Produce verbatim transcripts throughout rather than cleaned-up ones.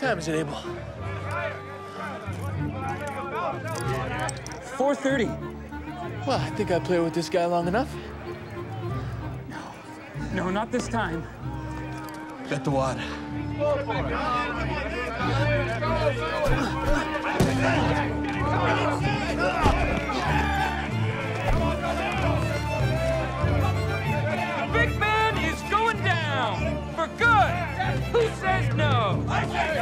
time is it, Abel? four thirty. Well, I think I played with this guy long enough. No. No, not this time. Bet the wad. The big man is going down for good. Who says no? I say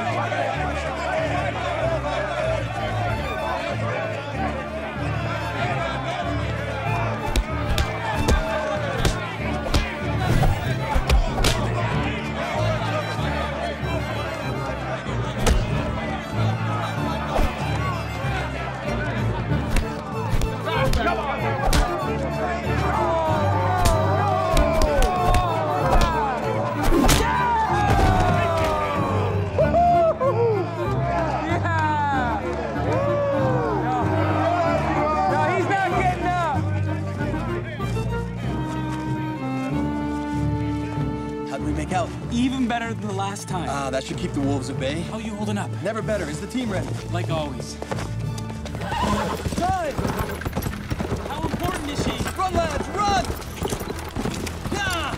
out. Even better than the last time. Ah, that should keep the wolves at bay. How are you holding up? Never better. Is the team ready? Like always. Time! How important is she? Run, lads, run! Yeah!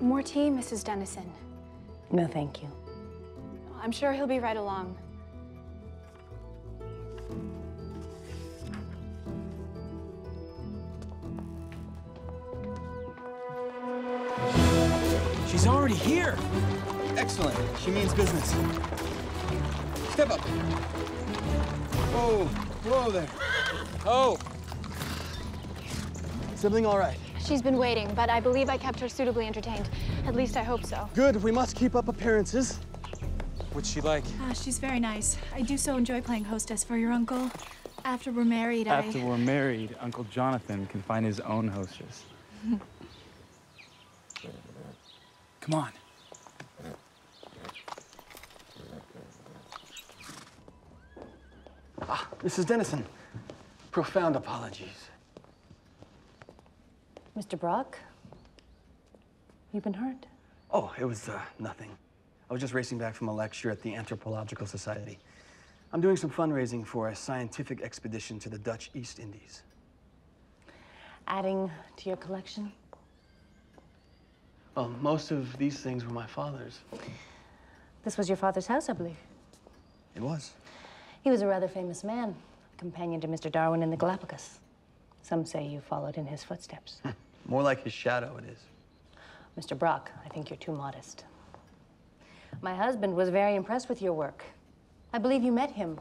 More tea, Missus Dennison? No, thank you. I'm sure he'll be right along. She's already here. Excellent. She means business. Step up. Whoa, whoa there. Oh. Sibling all right? She's been waiting, but I believe I kept her suitably entertained. At least I hope so. Good. We must keep up appearances. What's she like? Uh, she's very nice. I do so enjoy playing hostess for your uncle. After we're married, After I... we're married, Uncle Jonathan can find his own hostess. Come on. Ah, Missus Dennison, profound apologies. Mister Brock, you've been hurt? Oh, it was uh, nothing. I was just racing back from a lecture at the Anthropological Society. I'm doing some fundraising for a scientific expedition to the Dutch East Indies. Adding to your collection? Well, most of these things were my father's. This was your father's house, I believe. It was. He was a rather famous man, companion to Mister Darwin in the Galapagos. Some say you followed in his footsteps. More like his shadow, it is. Mister Brock, I think you're too modest. My husband was very impressed with your work. I believe you met him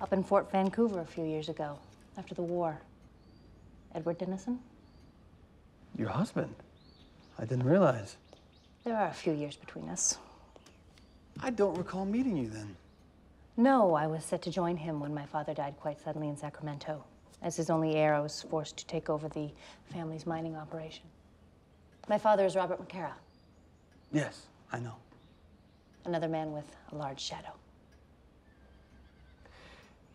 up in Fort Vancouver a few years ago, after the war. Edward Dennison? Your husband? I didn't realize. There are a few years between us. I don't recall meeting you then. No, I was set to join him when my father died quite suddenly in Sacramento. As his only heir, I was forced to take over the family's mining operation. My father is Robert McCara. Yes, I know. Another man with a large shadow.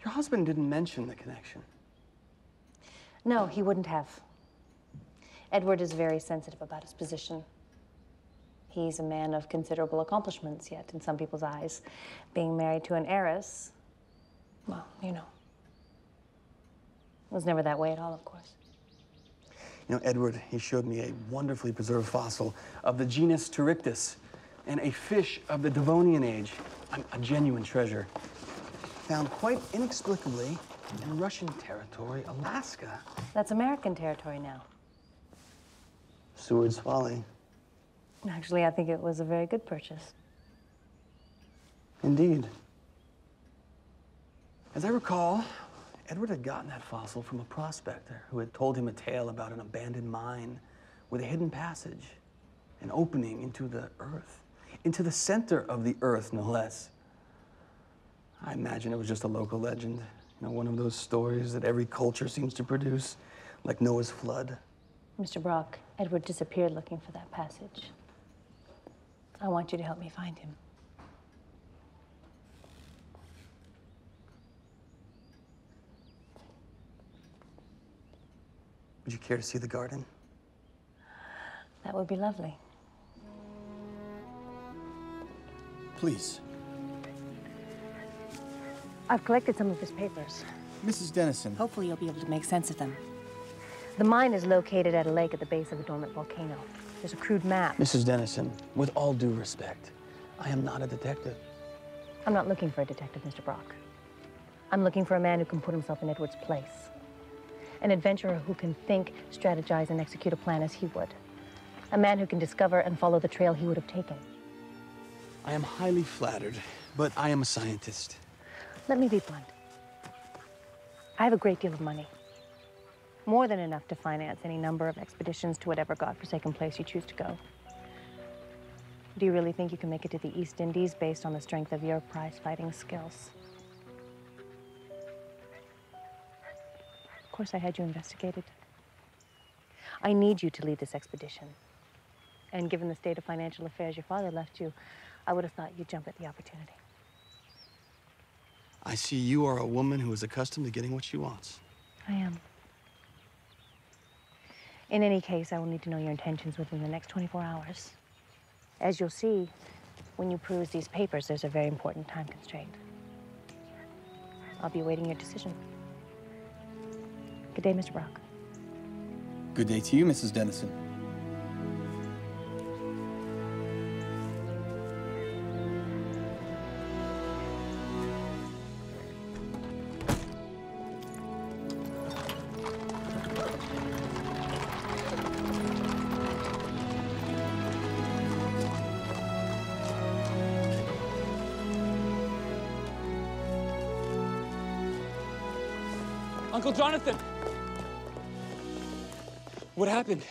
Your husband didn't mention the connection. No, he wouldn't have. Edward is very sensitive about his position. He's a man of considerable accomplishments, yet in some people's eyes, being married to an heiress, well, you know. It was never that way at all, of course. You know, Edward, he showed me a wonderfully preserved fossil of the genus Teryctus and a fish of the Devonian age, a genuine treasure, found quite inexplicably in Russian territory, Alaska. That's American territory now. Seward's Folly. Actually, I think it was a very good purchase. Indeed. As I recall, Edward had gotten that fossil from a prospector who had told him a tale about an abandoned mine with a hidden passage, an opening into the earth, into the center of the earth, no less. I imagine it was just a local legend, you know, one of those stories that every culture seems to produce, like Noah's flood. Mister Brock, Edward disappeared looking for that passage. I want you to help me find him. Would you care to see the garden? That would be lovely. Please. I've collected some of his papers. Missus Dennison. Hopefully you'll be able to make sense of them. The mine is located at a lake at the base of a dormant volcano. There's a crude map. Missus Dennison, with all due respect, I am not a detective. I'm not looking for a detective, Mister Brock. I'm looking for a man who can put himself in Edward's place. An adventurer who can think, strategize, and execute a plan as he would. A man who can discover and follow the trail he would have taken. I am highly flattered, but I am a scientist. Let me be blunt. I have a great deal of money. More than enough to finance any number of expeditions to whatever godforsaken place you choose to go. Do you really think you can make it to the East Indies based on the strength of your prize-fighting skills? Of course, I had you investigated. I need you to lead this expedition. And given the state of financial affairs your father left you, I would have thought you'd jump at the opportunity. I see you are a woman who is accustomed to getting what she wants. I am. In any case, I will need to know your intentions within the next twenty-four hours. As you'll see, when you peruse these papers, there's a very important time constraint. I'll be awaiting your decision. Good day, Mister Brock. Good day to you, Missus Dennison. Uncle Jonathan! What happened?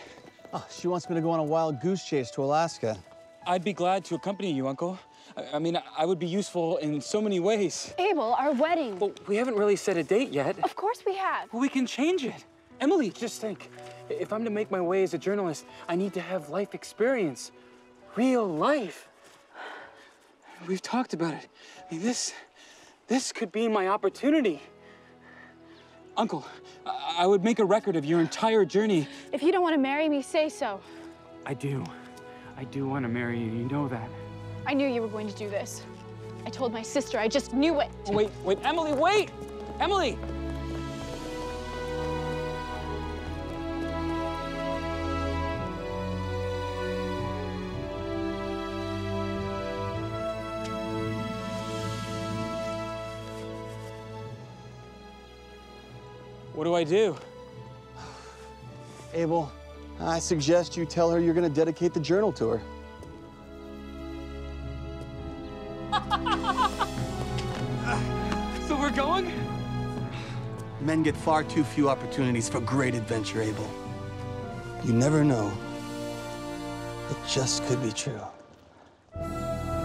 Oh, she wants me to go on a wild goose chase to Alaska. I'd be glad to accompany you, Uncle. I, I mean, I would be useful in so many ways. Abel, our wedding. Well, we haven't really set a date yet. Of course we have. Well, we can change it. Emily, just think. If I'm to make my way as a journalist, I need to have life experience. Real life. We've talked about it. I mean, this, this could be my opportunity. Uncle, I would make a record of your entire journey. If you don't want to marry me, say so. I do. I do want to marry you. You know that. I knew you were going to do this. I told my sister. I just knew it. Wait, wait, Emily, wait! Emily! What do I do? Abel, I suggest you tell her you're going to dedicate the journal to her. So we're going? Men get far too few opportunities for great adventure, Abel. You never know. It just could be true. I'm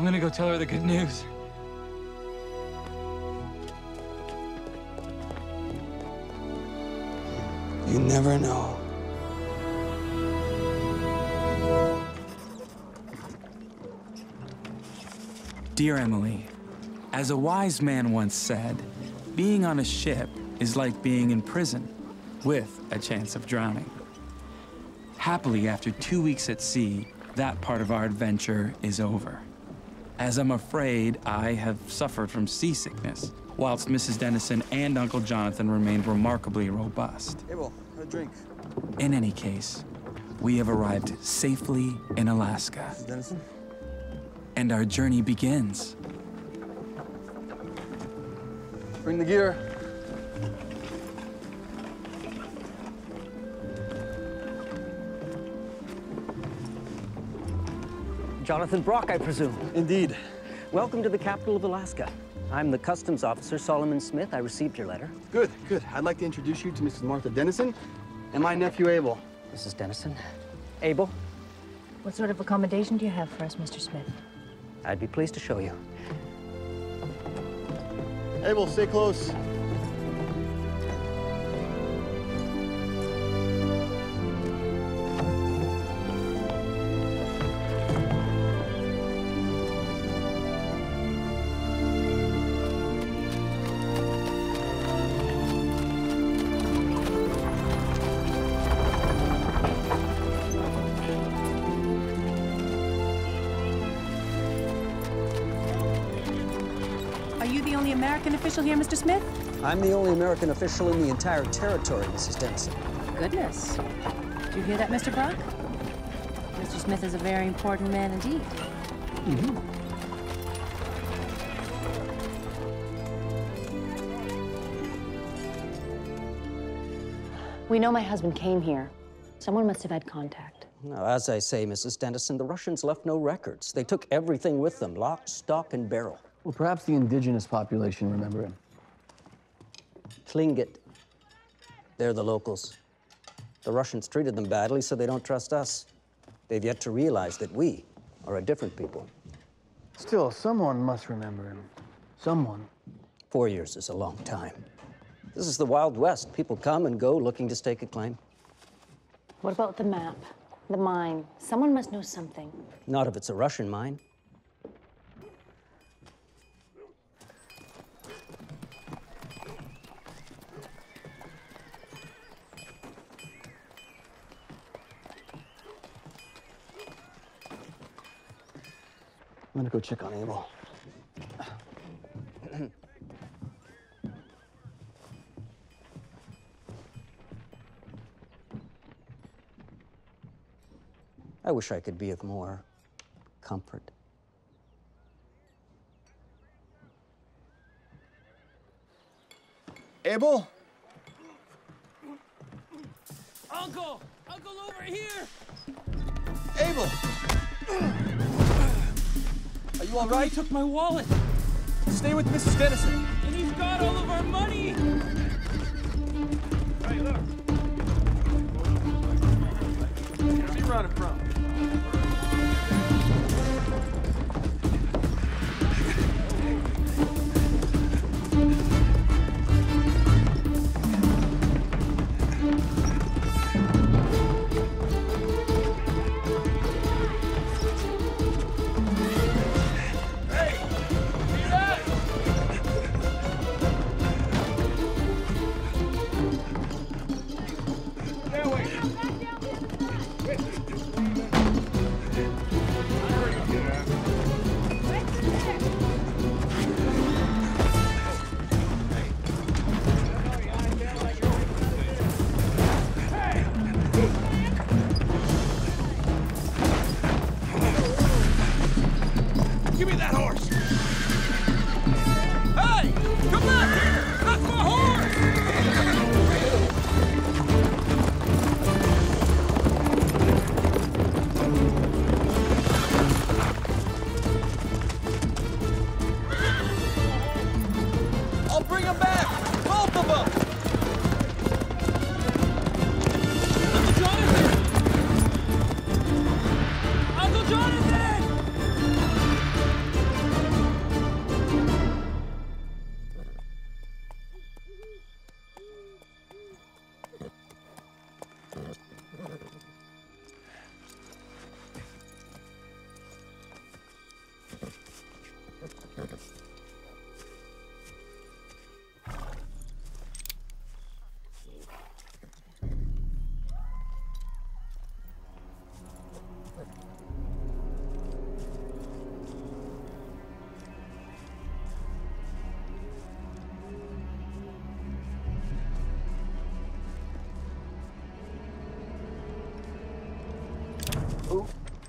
going to go tell her the good news. You never know. Dear Emily, as a wise man once said, being on a ship is like being in prison with a chance of drowning. Happily, after two weeks at sea, that part of our adventure is over, as I'm afraid I have suffered from seasickness, whilst Missus Dennison and Uncle Jonathan remained remarkably robust. Abel, have a drink. In any case, we have arrived safely in Alaska. Missus Dennison? And our journey begins. Bring the gear. Jonathan Brock, I presume. Indeed. Welcome to the capital of Alaska. I'm the customs officer, Solomon Smith. I received your letter. Good, good. I'd like to introduce you to Missus Martha Dennison and my nephew, Abel. Missus Dennison. Abel. What sort of accommodation do you have for us, Mister Smith? I'd be pleased to show you. Abel, stay close. only American official here, Mister Smith? I'm the only American official in the entire territory, Missus Dennison. Goodness. Did you hear that, Mister Brock? Mister Smith is a very important man indeed. Mm-hmm. We know my husband came here. Someone must have had contact. No, as I say, Missus Dennison, the Russians left no records. They took everything with them, lock, stock, and barrel. Well, perhaps the indigenous population remember him. Tlingit. They're the locals. The Russians treated them badly, so they don't trust us. They've yet to realize that we are a different people. Still, someone must remember him. Someone. Four years is a long time. This is the Wild West. People come and go looking to stake a claim. What about the map, the mine? Someone must know something. Not if it's a Russian mine. I'm gonna go check on Abel. I wish I could be of more comfort. Abel? Uncle! Uncle, over here! Abel! Are you all right? He took my wallet. Stay with Missus Dennison. And he's got all of our money! Hey, look. Where's he running from?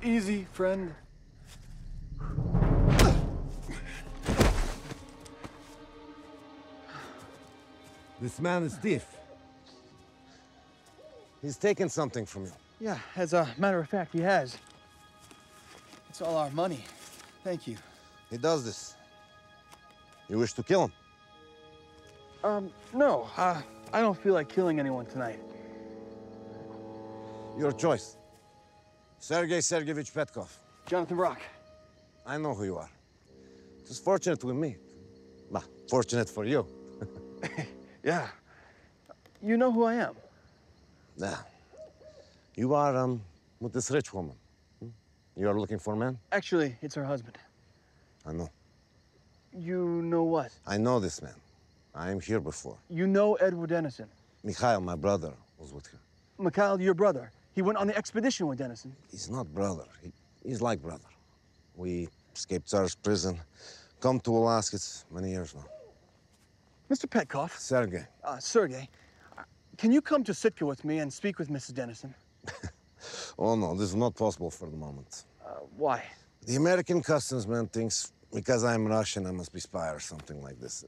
Easy, friend. This man is stiff. He's taken something from you. Yeah, as a matter of fact, he has. It's all our money. Thank you. He does this. You wish to kill him? Um, no. Uh, I don't feel like killing anyone tonight. Your choice. Sergei Sergeyevich Petkov. Jonathan Brock. I know who you are. It was fortunate we meet. Well, fortunate for you. Yeah. You know who I am. Yeah. You are um, with this rich woman. Hmm? You are looking for a man? Actually, it's her husband. I know. You know what? I know this man. I am here before. You know Edward Dennison? Mikhail, my brother, was with him. Mikhail, your brother? He went on the expedition with Dennison. He's not brother. He, he's like brother. We escaped Tsar's prison, come to Alaska. It's many years now. Mister Petkov. Sergei. Uh, Sergei, can you come to Sitka with me and speak with Missus Dennison? Oh, no, this is not possible for the moment. Uh, why? The American customs man thinks because I'm Russian, I must be spy or something like this.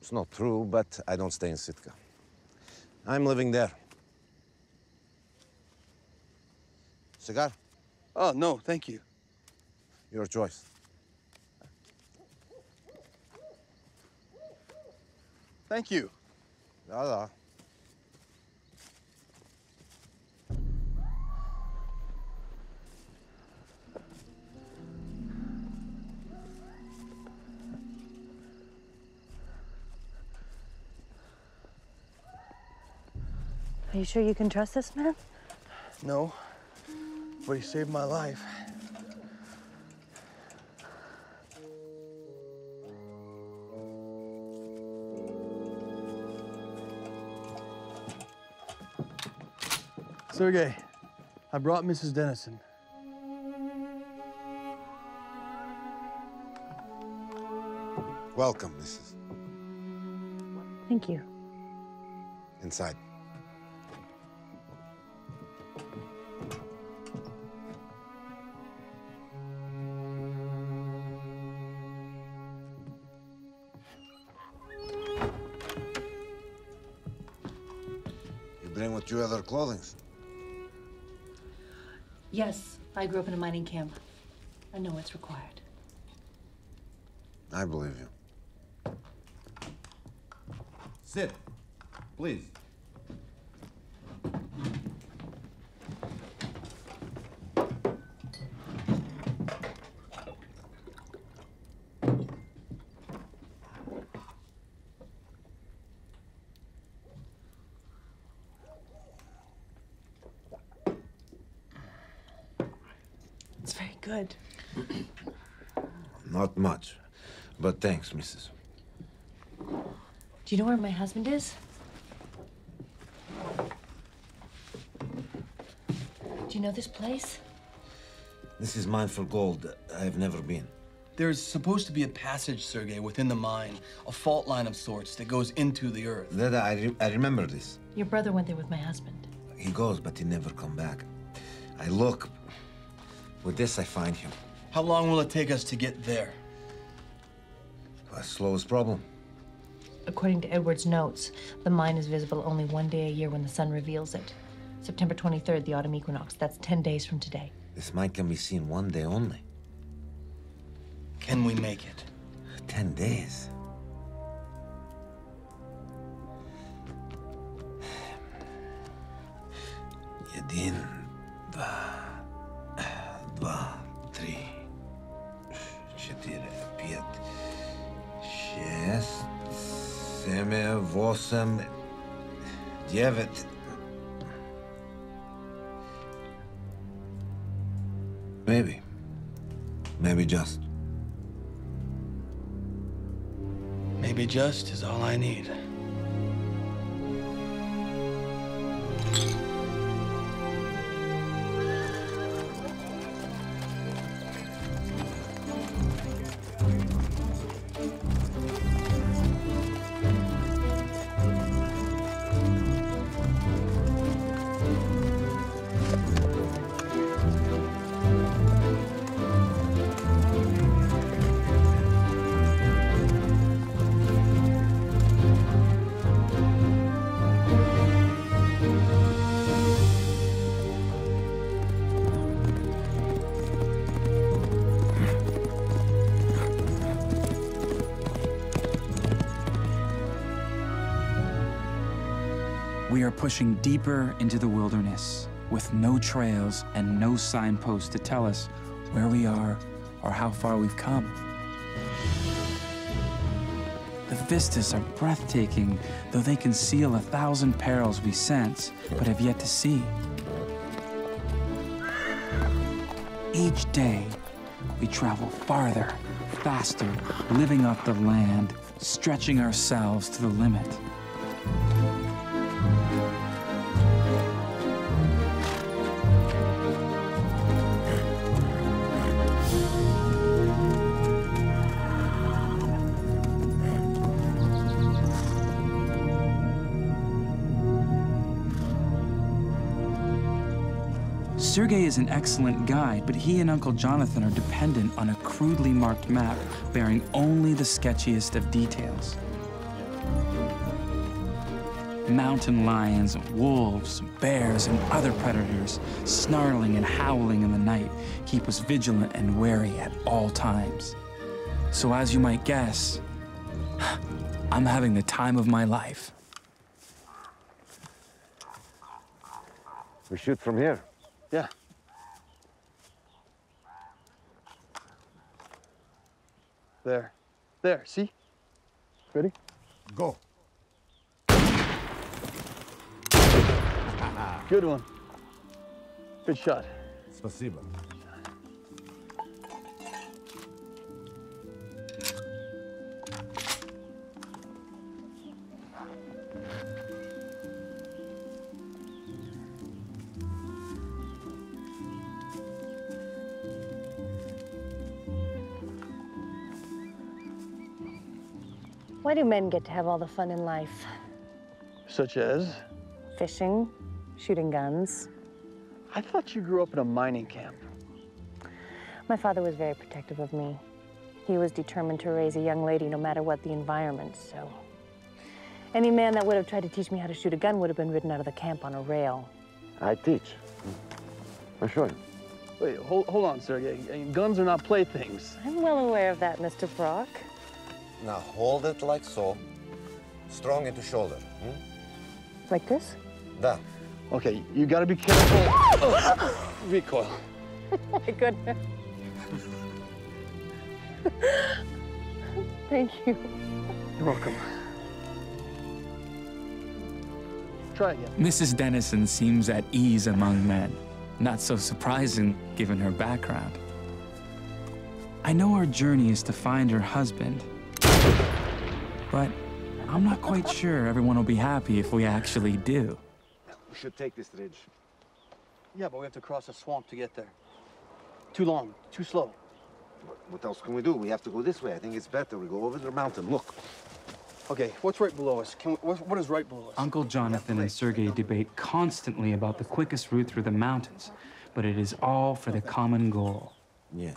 It's not true, but I don't stay in Sitka. I'm living there. Cigar? Oh, no, thank you. Your choice. Thank you. Da-da. Are you sure you can trust this man? No, but he saved my life. Sergei, I brought Missus Dennison. Welcome, Missus Thank you. Inside. You other clothing? Yes, I grew up in a mining camp. I know what's required. I believe you. Sit, please. Good. Not much, but thanks, Missus Do you know where my husband is? Do you know this place? This is mine for gold. I've never been. There's supposed to be a passage, Sergei, within the mine, a fault line of sorts that goes into the earth. That I, re I remember this. Your brother went there with my husband. He goes, but he never come back. I look. With this, I find him. How long will it take us to get there? That's the slowest problem. According to Edward's notes, the mine is visible only one day a year when the sun reveals it. September twenty-third, the autumn equinox. That's ten days from today. This mine can be seen one day only. Can we make it? Ten days? Yadin. Awesome. Devet. Maybe. Maybe just. Maybe just is all I need. We are pushing deeper into the wilderness with no trails and no signposts to tell us where we are or how far we've come. The vistas are breathtaking, though they conceal a thousand perils we sense but have yet to see. Each day, we travel farther, faster, living off the land, stretching ourselves to the limit. Sergei is an excellent guide, but he and Uncle Jonathan are dependent on a crudely marked map bearing only the sketchiest of details. Mountain lions, wolves, bears, and other predators, snarling and howling in the night, keep us vigilant and wary at all times. So as you might guess, I'm having the time of my life. We shoot from here? Yeah. There. There, see? Ready? Go. Good one. Good shot. Спасибо. Why do men get to have all the fun in life? Such as? Fishing. Shooting guns. I thought you grew up in a mining camp. My father was very protective of me. He was determined to raise a young lady no matter what the environment, so any man that would have tried to teach me how to shoot a gun would have been ridden out of the camp on a rail. I teach. I show you. Wait, hold, hold on, Sergei. Guns are not playthings. I'm well aware of that, Mister Brock. Now hold it like so. Strong into shoulder. Hmm? Like this? That. Okay, you gotta be careful. Oh, recoil. Oh my goodness. Thank you. You're welcome. Try again. Missus Dennison seems at ease among men. Not so surprising, given her background. I know our journey is to find her husband, but I'm not quite sure everyone will be happy if we actually do. We should take this ridge. Yeah, but we have to cross a swamp to get there. Too long, too slow. What, what else can we do? We have to go this way. I think it's better. We go over the mountain. Look. Okay, what's right below us? Can we, what, what is right below us? Uncle Jonathan and Sergei debate constantly about the quickest route through the mountains, but it is all for the common goal. Yeah.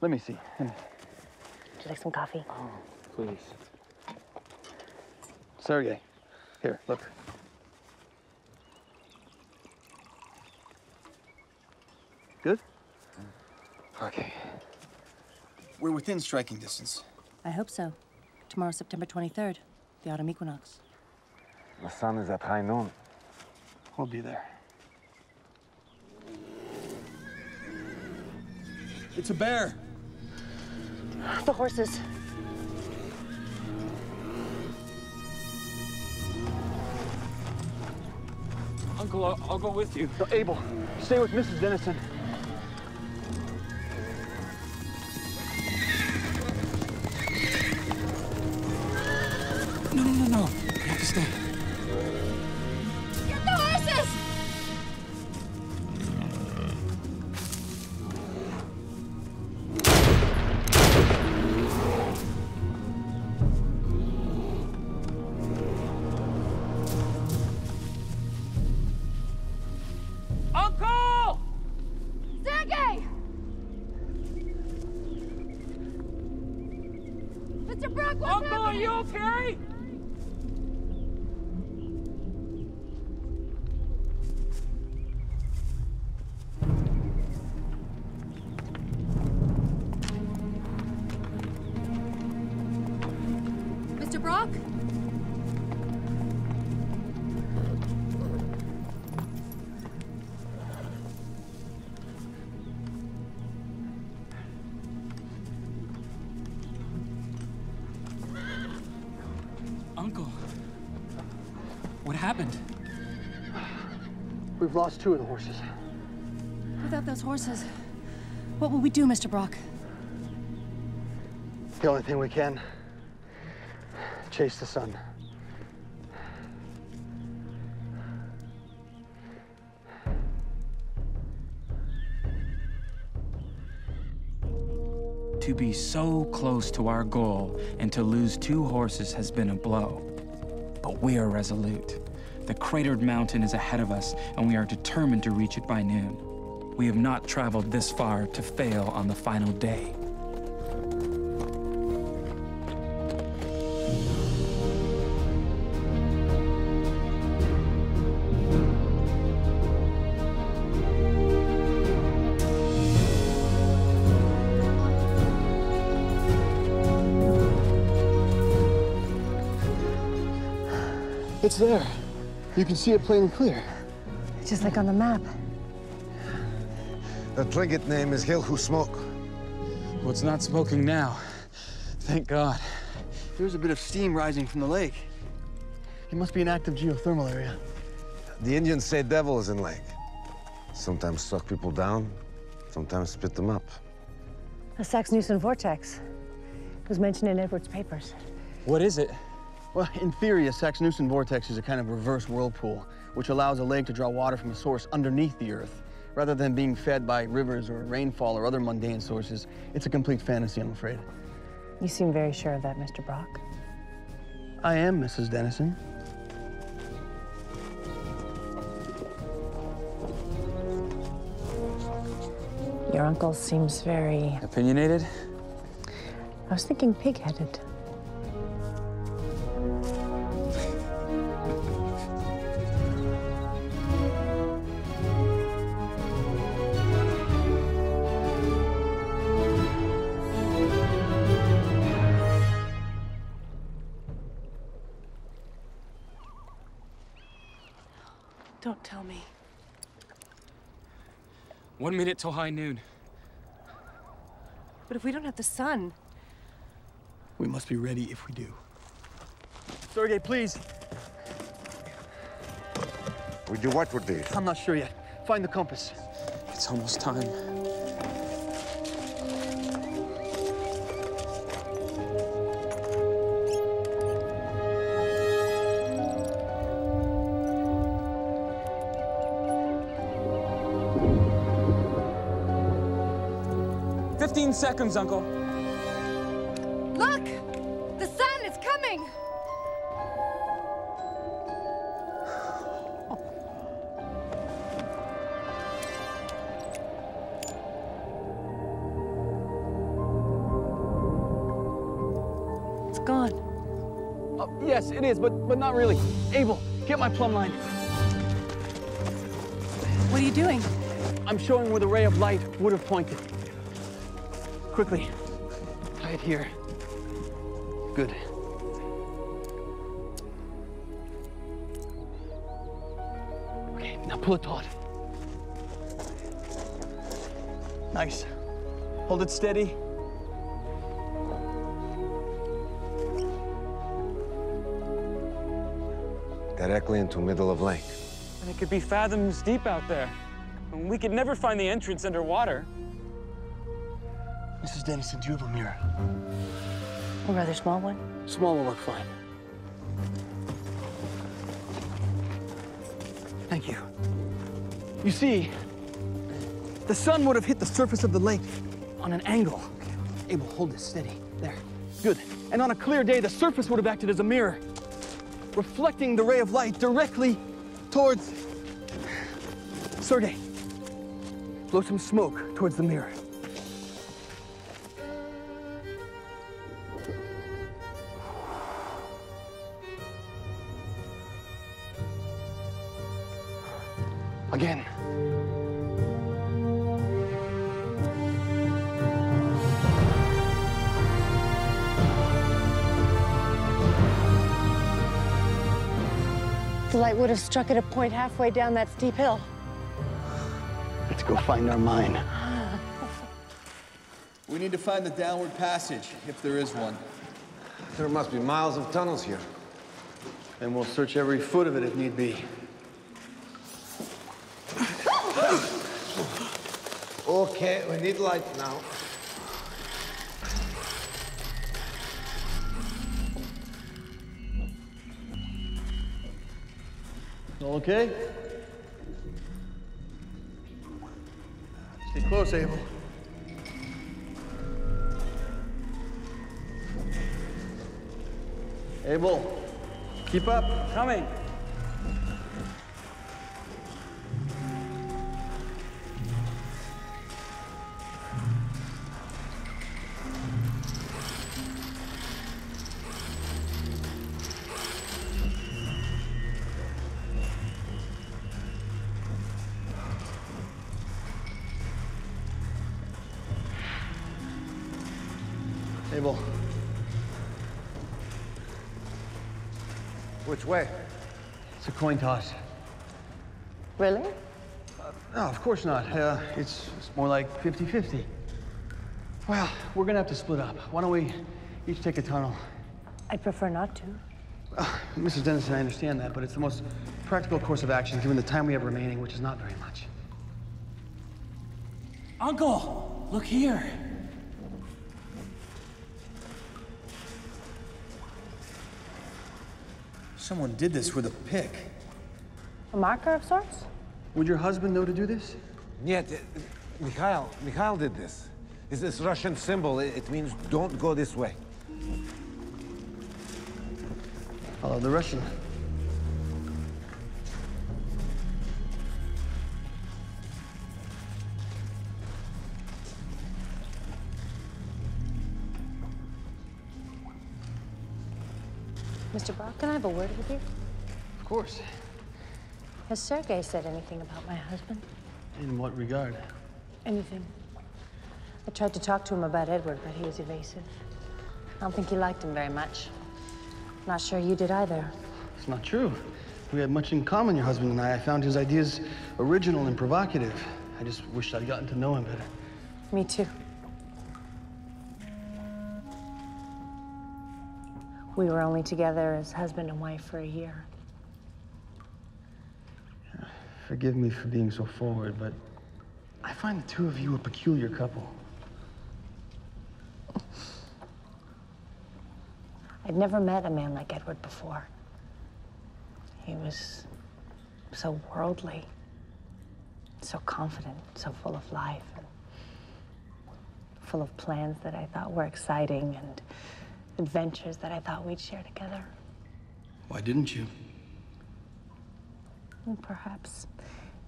Let me see. Would you like some coffee? Oh, please. Sergei. Here, look. Good? Okay. We're within striking distance. I hope so. Tomorrow, September twenty-third, the autumn equinox. The sun is at high noon. We'll be there. It's a bear. The horses. Uncle, I'll, I'll go with you. So Abel, stay with Missus Dennison. No, no, no, no. We have to stay. Get the horses! We've lost two of the horses. Without those horses, what will we do, Mister Brock? The only thing we can, chase the sun. To be so close to our goal and to lose two horses has been a blow, but we are resolute. The cratered mountain is ahead of us, and we are determined to reach it by noon. We have not traveled this far to fail on the final day. It's there. You can see it plain and clear. Just like on the map. The Tlingit name is Hill Who Smoke. Well, it's not smoking now. Thank God. There's a bit of steam rising from the lake. It must be an active geothermal area. The Indians say devil is in lake. Sometimes suck people down, sometimes spit them up. A Saknussemm vortex. It was mentioned in Edward's papers. What is it? Well, in theory, a Saknussemm vortex is a kind of reverse whirlpool, which allows a lake to draw water from a source underneath the earth. Rather than being fed by rivers or rainfall or other mundane sources, it's a complete fantasy, I'm afraid. You seem very sure of that, Mister Brock. I am, Missus Dennison. Your uncle seems very... opinionated? I was thinking pig-headed. Don't tell me. One minute till high noon. But if we don't have the sun... We must be ready if we do. Sergei, please. We do what with these? I'm not sure yet. Find the compass. It's almost time. fifteen seconds, Uncle. Look! The sun is coming! Oh. It's gone. Uh, yes, it is, but, but not really. Abel, get my plumb line. What are you doing? I'm showing where the ray of light would have pointed. Quickly, tie it here. Good. Okay, now pull it taut. Nice. Hold it steady. Directly into middle of lake. And it could be fathoms deep out there. And we could never find the entrance underwater. Missus Dennison, do you have a mirror? A rather small one. Small will look fine. Thank you. You see, the sun would have hit the surface of the lake on an angle. Okay. Abel, hold this steady. There. Good. And on a clear day, the surface would have acted as a mirror, reflecting the ray of light directly towards... Sergei, blow some smoke towards the mirror. Again. The light would have struck at a point halfway down that steep hill. Let's go find our mine. We need to find the downward passage, if there is one. There must be miles of tunnels here. And we'll search every foot of it if need be. Okay, we need light now. All okay? Stay close, Abel. Abel, keep up. Coming. label. Which way? It's a coin toss. Really? Uh, no, of course not. Uh, it's, it's more like fifty fifty. Well, we're gonna have to split up. Why don't we each take a tunnel? I'd prefer not to. Uh, Missus Dennison, I understand that, but it's the most practical course of action given the time we have remaining, which is not very much. Uncle, look here. Someone did this with a pick. A marker of sorts? Would your husband know to do this? Yeah, Mikhail, Mikhail did this. It's this Russian symbol. It means don't go this way. Follow the Russian. Mister Brock, can I have a word with you? Of course. Has Sergei said anything about my husband? In what regard? Anything. I tried to talk to him about Edward, but he was evasive. I don't think he liked him very much. Not sure you did either. It's not true. We had much in common, your husband and I. I found his ideas original and provocative. I just wished I'd gotten to know him better. Me too. We were only together as husband and wife for a year. Forgive me for being so forward, but I find the two of you a peculiar couple. I'd never met a man like Edward before. He was so worldly, so confident, so full of life, and full of plans that I thought were exciting and adventures that I thought we'd share together. Why didn't you? Perhaps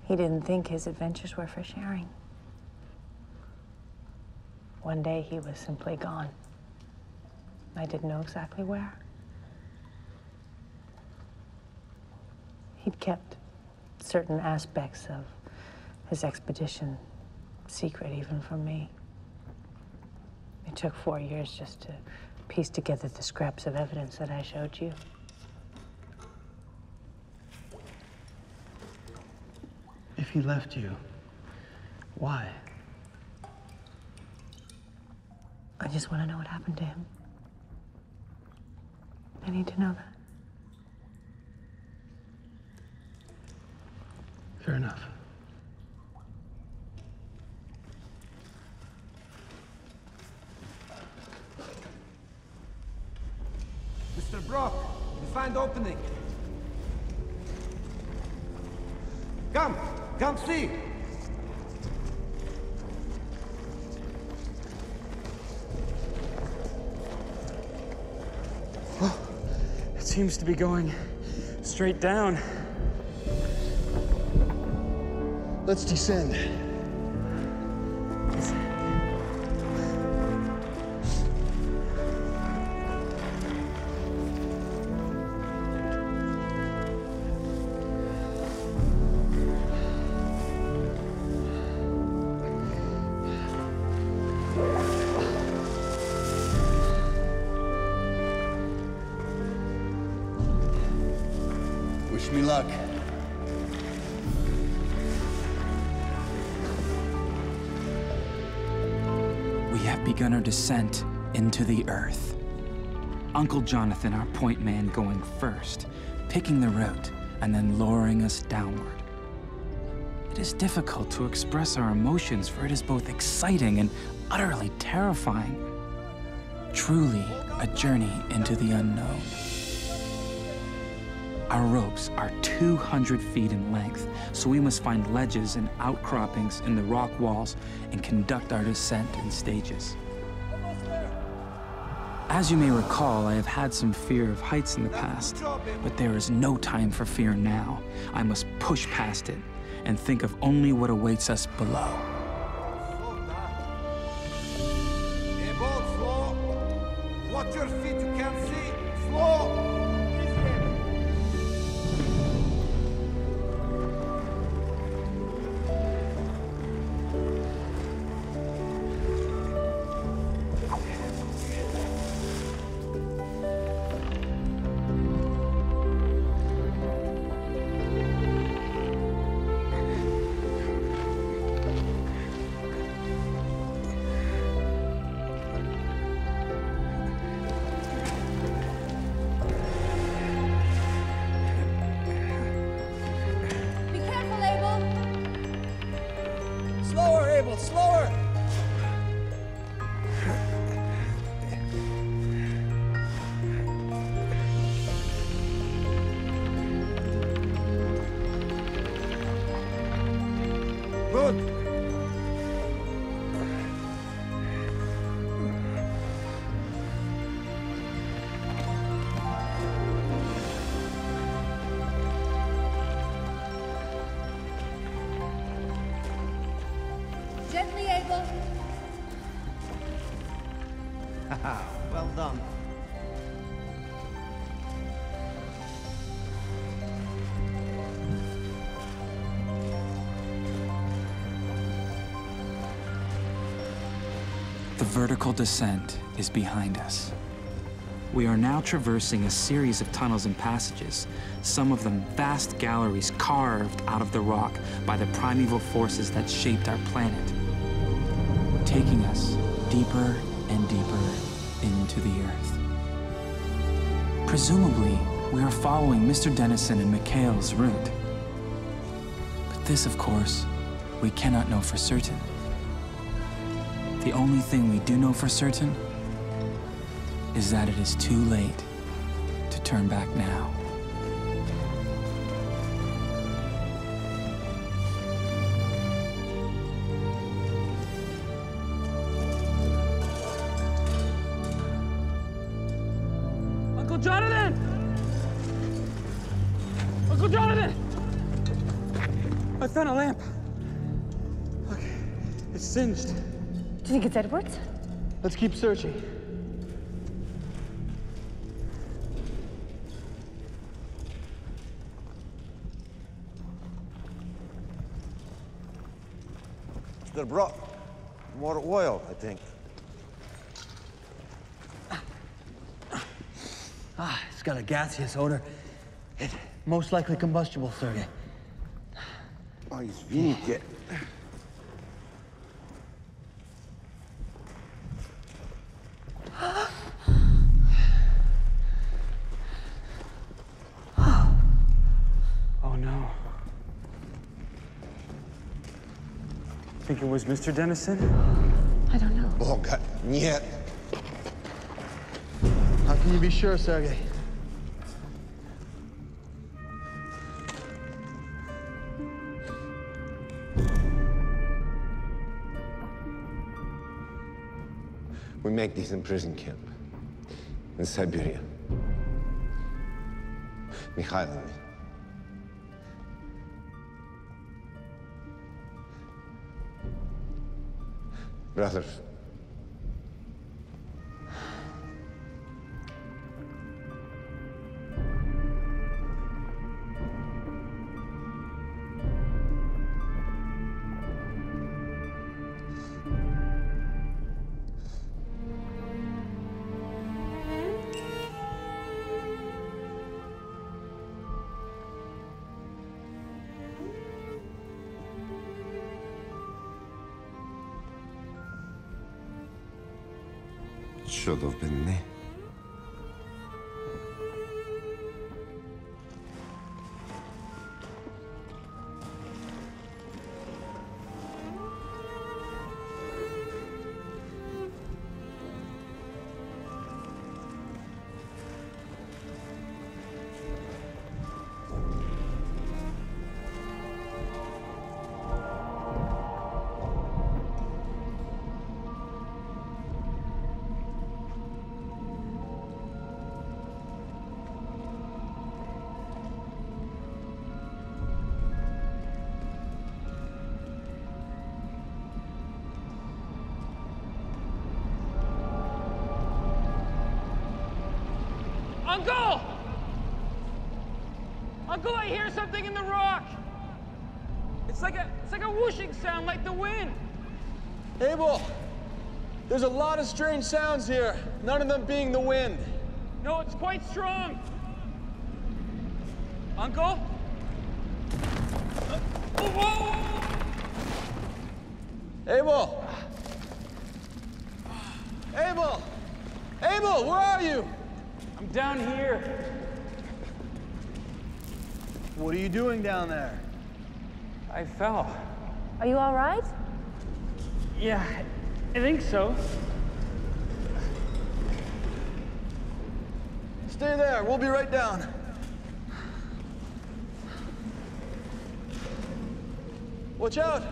he didn't think his adventures were for sharing. One day he was simply gone. I didn't know exactly where. He'd kept certain aspects of his expedition secret even from me. It took four years just to piece together the scraps of evidence that I showed you. If he left you, why? I just want to know what happened to him. I need to know that. Fair enough. Mister Brock, we find opening. Come, come see. Seems to be going straight down. Let's descend. Descent into the earth. Uncle Jonathan, our point man, going first, picking the route and then luring us downward. It is difficult to express our emotions, for it is both exciting and utterly terrifying. Truly a journey into the unknown. Our ropes are two hundred feet in length, so we must find ledges and outcroppings in the rock walls and conduct our descent in stages. As you may recall, I have had some fear of heights in the past, but there is no time for fear now. I must push past it and think of only what awaits us below. Watch your feet, you can't see. Slow. able. Slower! Well done. The vertical descent is behind us. We are now traversing a series of tunnels and passages, some of them vast galleries carved out of the rock by the primeval forces that shaped our planet, taking us deeper and deeper into the earth. Presumably, we are following Mister Dennison and Mikhail's route. But this, of course, we cannot know for certain. The only thing we do know for certain is that it is too late to turn back now. Singed. Do you think it's Edward's? Let's keep searching. They brought more oil, I think. Ah, it's got a gaseous odor. It most likely combustible, Sergei. Oh, he's vegan. It was Mister Dennison? I don't know. Oh, God, yet. How can you be sure, Sergei? We make these in prison camp in Siberia. Mikhail and me. Brothers. Should have been me. Uncle! Uncle, I hear something in the rock! It's like a, it's like a whooshing sound, like the wind! Abel, there's a lot of strange sounds here, none of them being the wind. No, it's quite strong. Uncle? Uh, oh, whoa! Abel! Abel! Abel, where are you? I'm down here. What are you doing down there? I fell. Are you all right? Yeah, I think so. Stay there, we'll be right down. Watch out!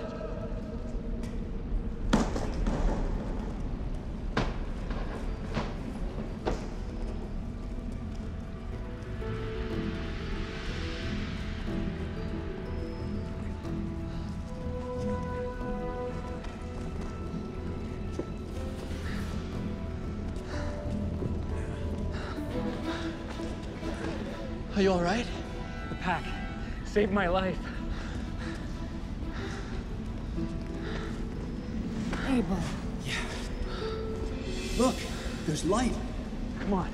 Are you all right? The pack saved my life. Abel. Yeah. Look, there's light. Come on.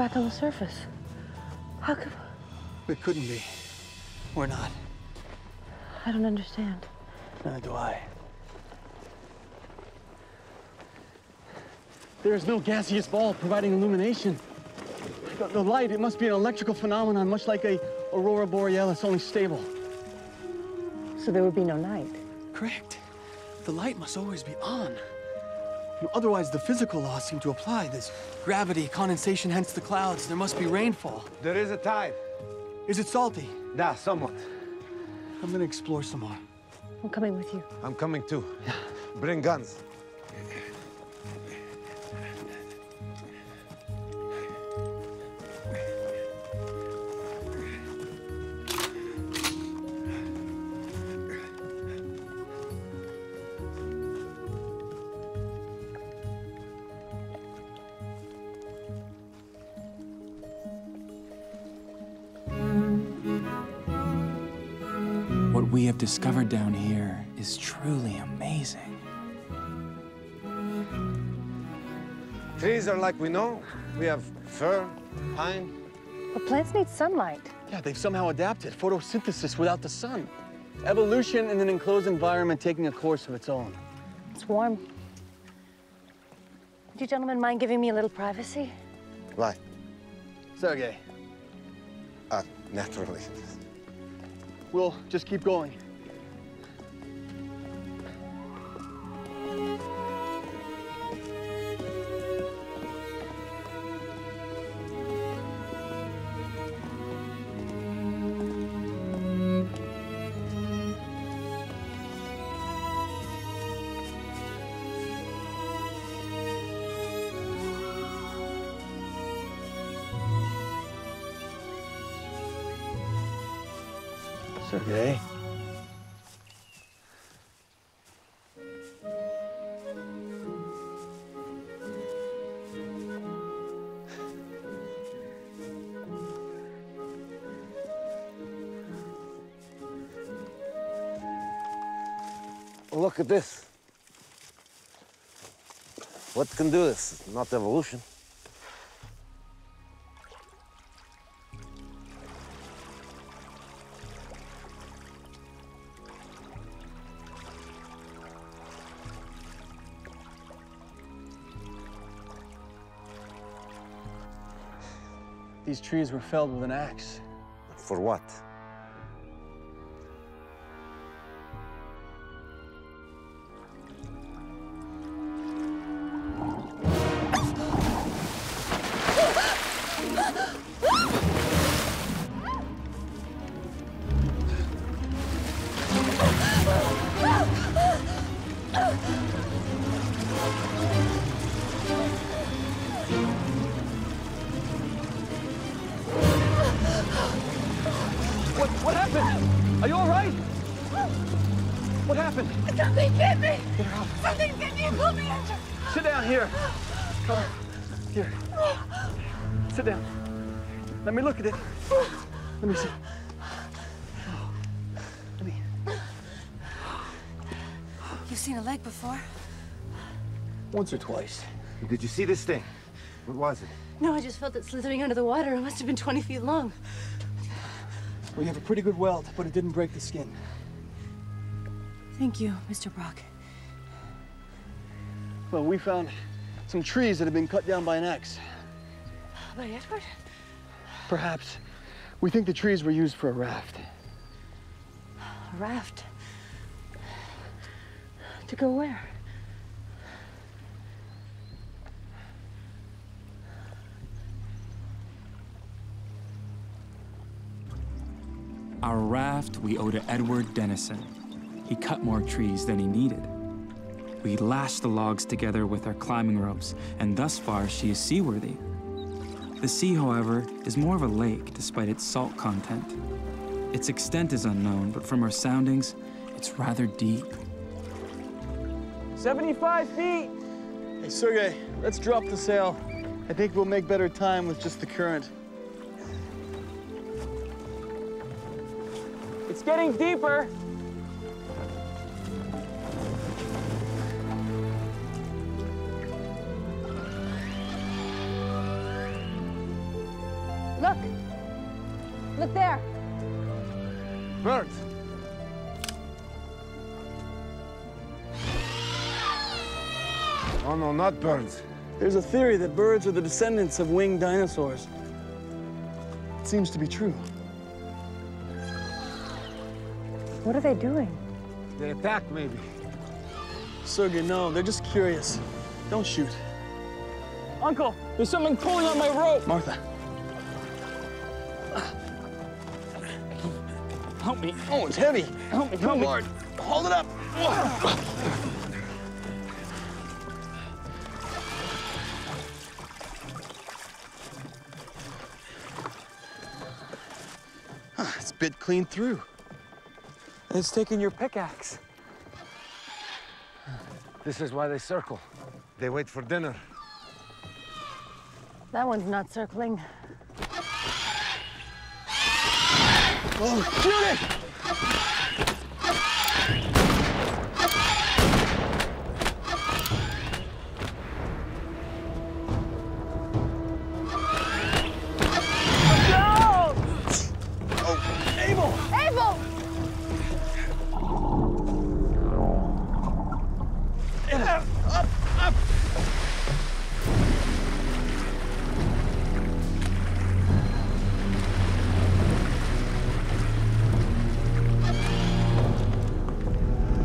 Back on the surface. How could we? It couldn't be. We're not. I don't understand. Neither do I. There is no gaseous ball providing illumination. The, the light, it must be an electrical phenomenon, much like a aurora borealis, only stable. So there would be no night? Correct. The light must always be on. Otherwise, the physical laws seem to apply. There's gravity, condensation, hence the clouds. There must be rainfall. There is a tide. Is it salty? Yeah, somewhat. I'm gonna explore some more. I'm coming with you. I'm coming too. Yeah. Bring guns. Discovered down here is truly amazing. Trees are like we know. We have fir, pine. But plants need sunlight. Yeah, they've somehow adapted. Photosynthesis without the sun. Evolution in an enclosed environment taking a course of its own. It's warm. Would you gentlemen mind giving me a little privacy? Why? Sergei. Uh, naturally. We'll just keep going. Okay. Look at this. What can do this? It's not evolution. These trees were felled with an axe. For what? Once or twice. Did you see this thing? What was it? No, I just felt it slithering under the water. It must have been twenty feet long. We have a pretty good weld, but it didn't break the skin. Thank you, Mister Brock. Well, we found some trees that had been cut down by an axe. By Edward? Perhaps. We think the trees were used for a raft. A raft? To go where? Our raft we owe to Edward Dennison. He cut more trees than he needed. We lashed the logs together with our climbing ropes, and thus far she is seaworthy. The sea, however, is more of a lake despite its salt content. Its extent is unknown, but from our soundings, it's rather deep. seventy-five feet! Hey, Sergei, let's drop the sail. I think we'll make better time with just the current. It's getting deeper. Look. Look there. Birds. Oh, no, not birds. There's a theory that birds are the descendants of winged dinosaurs. It seems to be true. What are they doing? They attack, maybe. Sergei, no, they're just curious. Don't shoot. Uncle, there's something pulling on my rope! Martha. Help me. Oh, it's heavy. Help me, help me. Lord. Hold it up. It's bit clean through. And it's taking your pickaxe. This is why they circle. They wait for dinner. That one's not circling. Oh, shoot it! No! Oh, Abel! Abel! Up, up, up.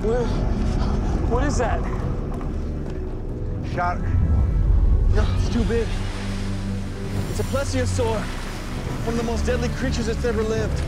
Where? What is that? Shark. No, it's too big. It's a plesiosaur, one of the most deadly creatures that's ever lived.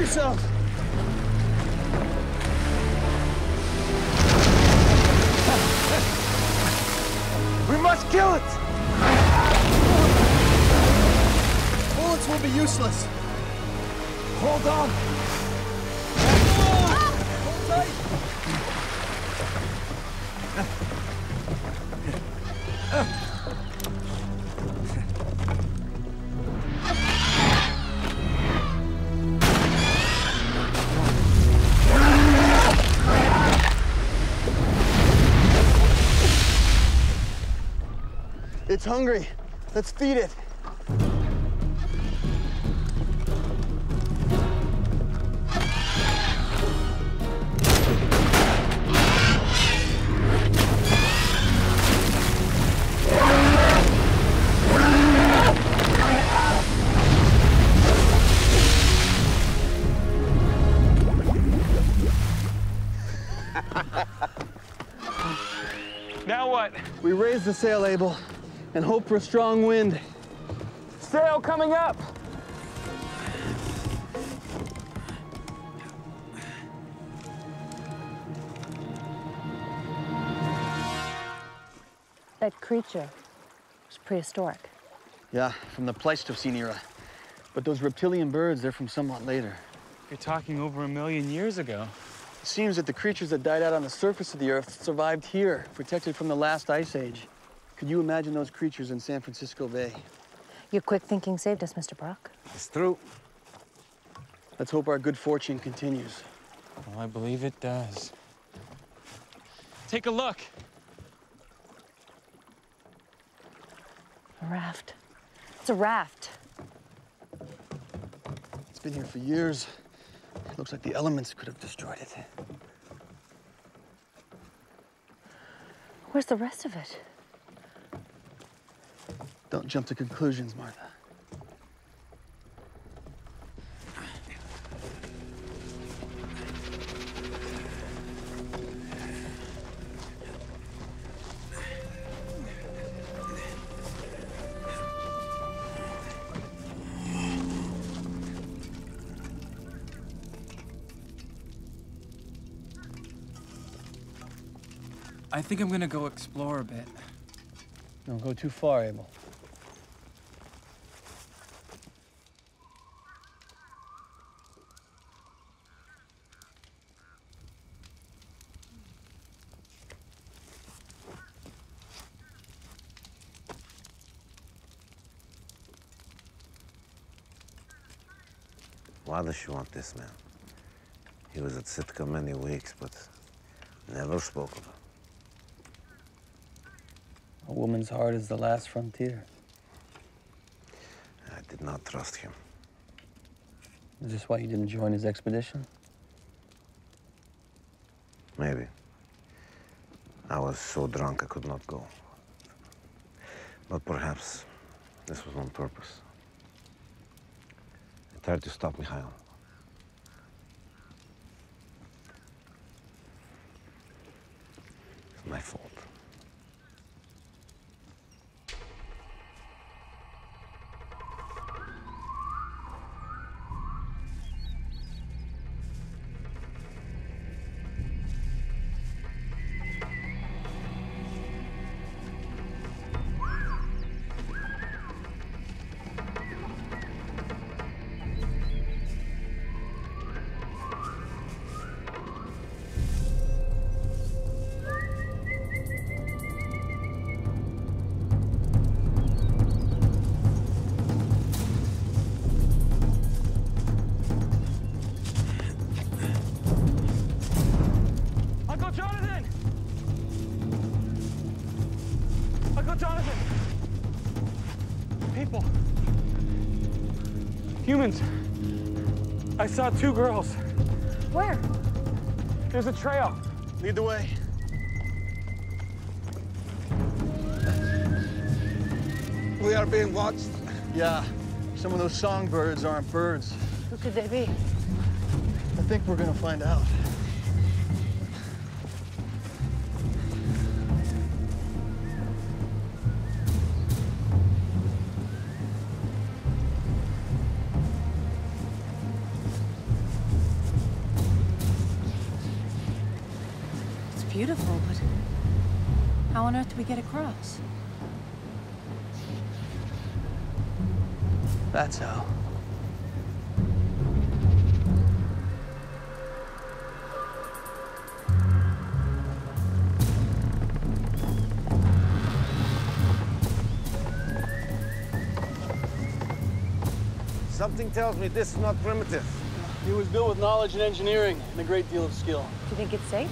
Yourself. We must kill it. Bullets will be useless. Hold on. Ah! Hold tight. It's hungry. Let's feed it. Now what? We raise the sail, Abel, and hope for a strong wind. Sail coming up! That creature was prehistoric. Yeah, from the Pleistocene era. But those reptilian birds, they're from somewhat later. You're talking over a million years ago. It seems that the creatures that died out on the surface of the Earth survived here, protected from the last ice age. Could you imagine those creatures in San Francisco Bay? Your quick thinking saved us, Mister Brock. It's true. Let's hope our good fortune continues. Well, I believe it does. Take a look. A raft. It's a raft. It's been here for years. It looks like the elements could have destroyed it. Where's the rest of it? Don't jump to conclusions, Martha. I think I'm gonna go explore a bit. Don't go too far, Abel. Why does she want this man? He was at Sitka many weeks, but never spoke of him. A woman's heart is the last frontier. I did not trust him. Is this why you didn't join his expedition? Maybe. I was so drunk I could not go. But perhaps this was on purpose. I tried to stop Mikhail. It's my fault. Humans. I saw two girls. Where? There's a trail. Lead the way. We are being watched. Yeah. Some of those songbirds aren't birds. Who could they be? I think we're gonna find out. Beautiful, but how on earth do we get across? That's how. Something tells me this is not primitive. He was built with knowledge and engineering and a great deal of skill. Do you think it's safe?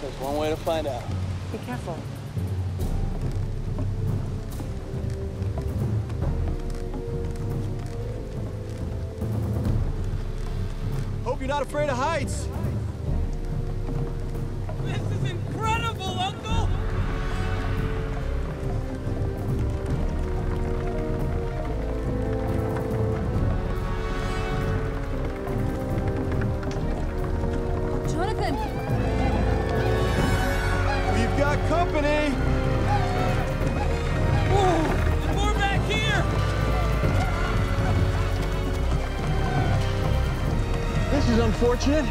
There's one way to find out. Be careful. Hope you're not afraid of heights. This is incredible, Uncle! Fortunate.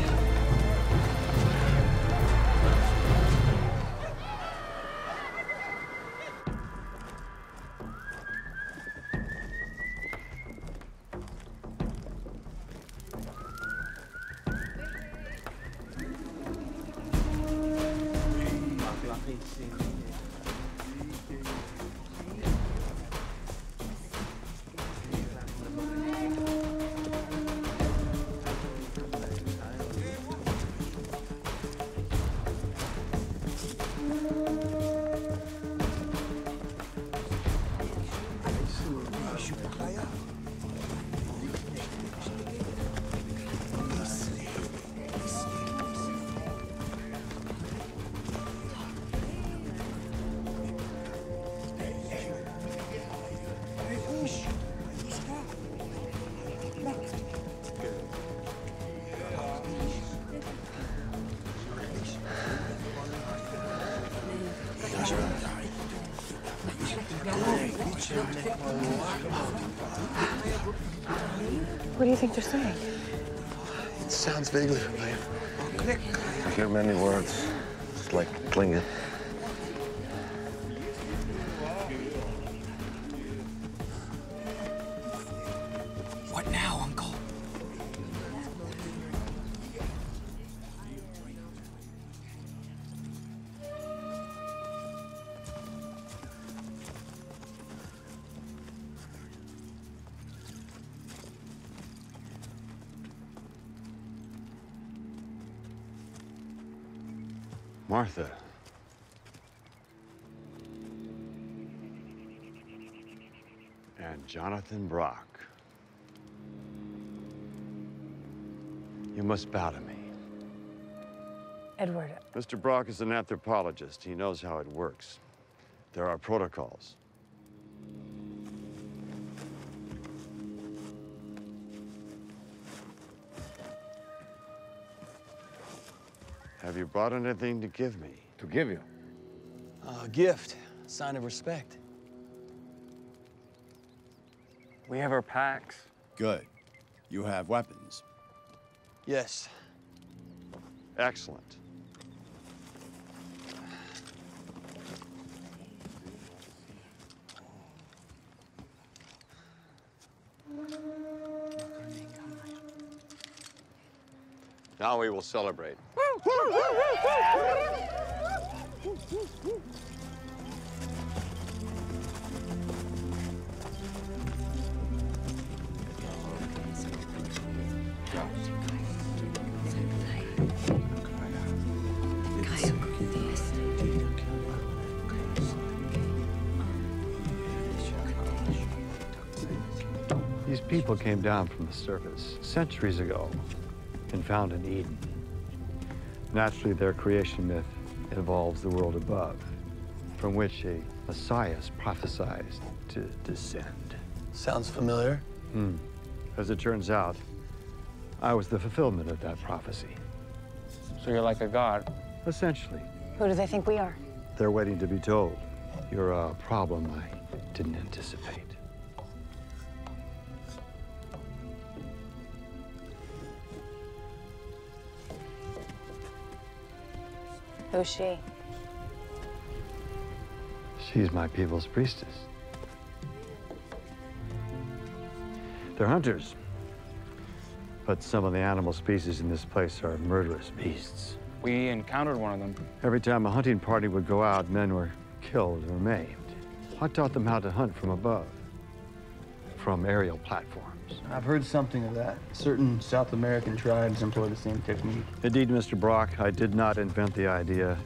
What do you think they're saying? It sounds vaguely familiar. I hear many words. It's like Tlingit. What now, Uncle? Martha. And Jonathan Brock. You must bow to me. Edward. Mister Brock is an anthropologist. He knows how it works. There are protocols. Have you brought anything to give me? To give you? Uh, a gift, a sign of respect. We have our packs. Good. You have weapons? Yes. Excellent. Now we will celebrate. These people came down from the surface centuries ago and found an Eden. Naturally, their creation myth involves the world above, from which a Messiah is prophesied to descend. Sounds familiar. Hmm. As it turns out, I was the fulfillment of that prophecy. So you're like a god? Essentially. Who do they think we are? They're waiting to be told. You're a problem I didn't anticipate. Who's she? She's my people's priestess. They're hunters. But some of the animal species in this place are murderous beasts. We encountered one of them. Every time a hunting party would go out, men were killed or maimed. I taught them how to hunt from above, from aerial platforms. I've heard something of that. Certain South American tribes employ the same technique. Indeed, Mister Brock, I did not invent the idea.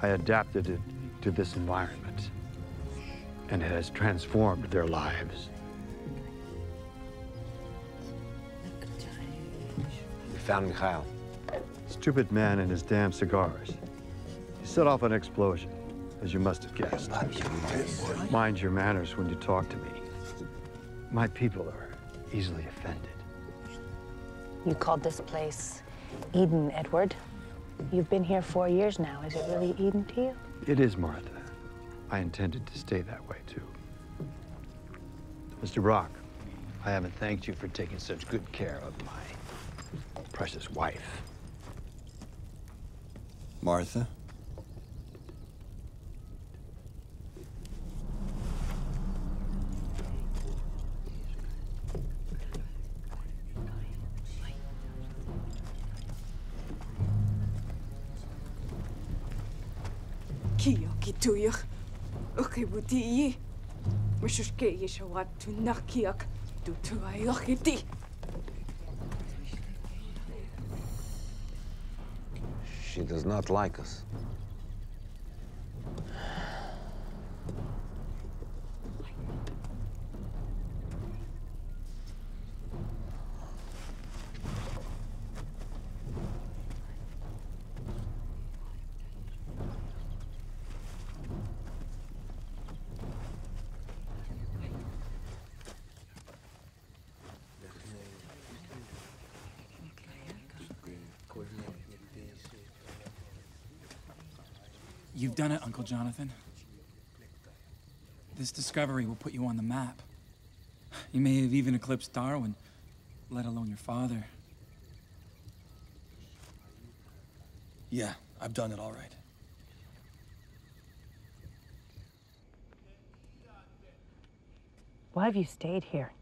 I adapted it to this environment, and it has transformed their lives. We found Mikhail. Stupid man and his damn cigars. He set off an explosion, as you must have guessed. Mind your manners when you talk to me. My people are easily offended. You called this place Eden, Edward. You've been here four years now. Is it really Eden to you? It is, Martha. I intended to stay that way, too. Mister Brock, I haven't thanked you for taking such good care of my precious wife. Martha? Tuyuk, Okibuti, Mushuke Yeshawat to Nakiak, do to Ayokiti. She does not like us. You've done it, Uncle Jonathan. This discovery will put you on the map. You may have even eclipsed Darwin, let alone your father. Yeah, I've done it all right. Why have you stayed here?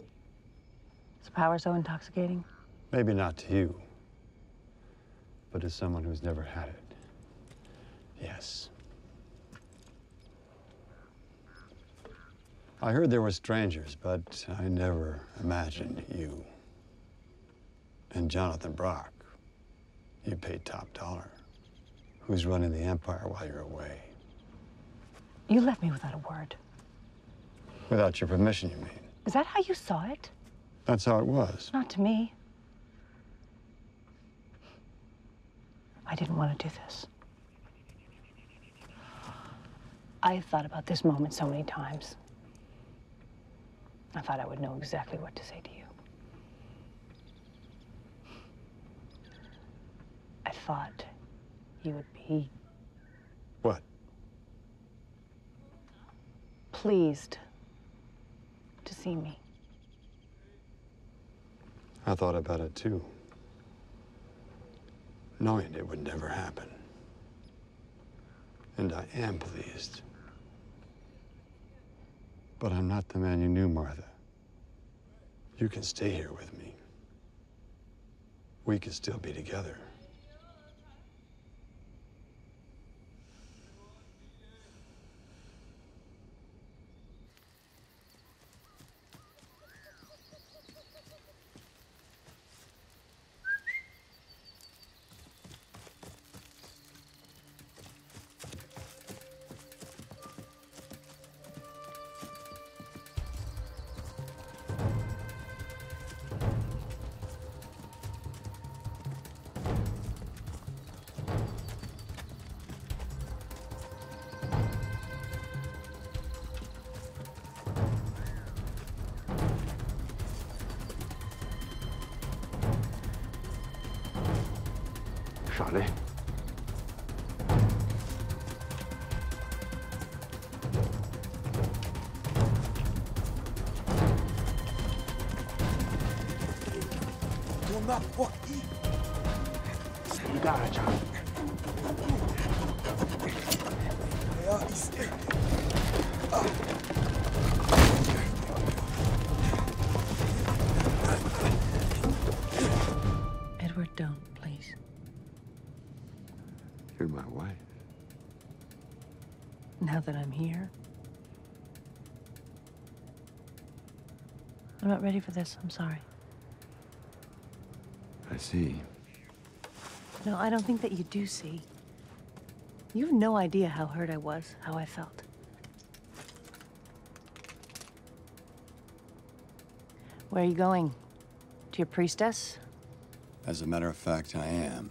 Is the power so intoxicating? Maybe not to you, but to someone who's never had it, yes. I heard there were strangers, but I never imagined you. And Jonathan Brock, you paid top dollar. Who's running the empire while you're away? You left me without a word. Without your permission, you mean? Is that how you saw it? That's how it was. Not to me. I didn't want to do this. I thought about this moment so many times. I thought I would know exactly what to say to you. I thought you would be... What? Pleased to see me. I thought about it too. Knowing it would never happen. And I am pleased. But I'm not the man you knew, Martha. You can stay here with me. We can still be together. Edward, don't, please. You're my wife. Now that I'm here, I'm not ready for this. I'm sorry. I see. No, I don't think that you do see. You have no idea how hurt I was, how I felt. Where are you going? To your priestess? As a matter of fact, I am.